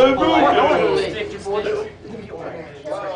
orange. Orange.